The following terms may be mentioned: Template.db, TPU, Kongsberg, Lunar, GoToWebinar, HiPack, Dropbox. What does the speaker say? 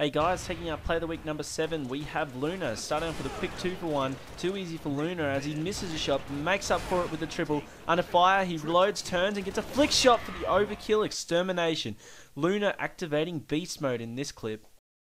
Hey guys, taking our play of the week number 7, we have Lunar. Starting off with a quick 2 for 1. Too easy for Lunar as he misses a shot, makes up for it with a triple. Under fire, he reloads, turns and gets a flick shot for the overkill extermination. Lunar activating beast mode in this clip.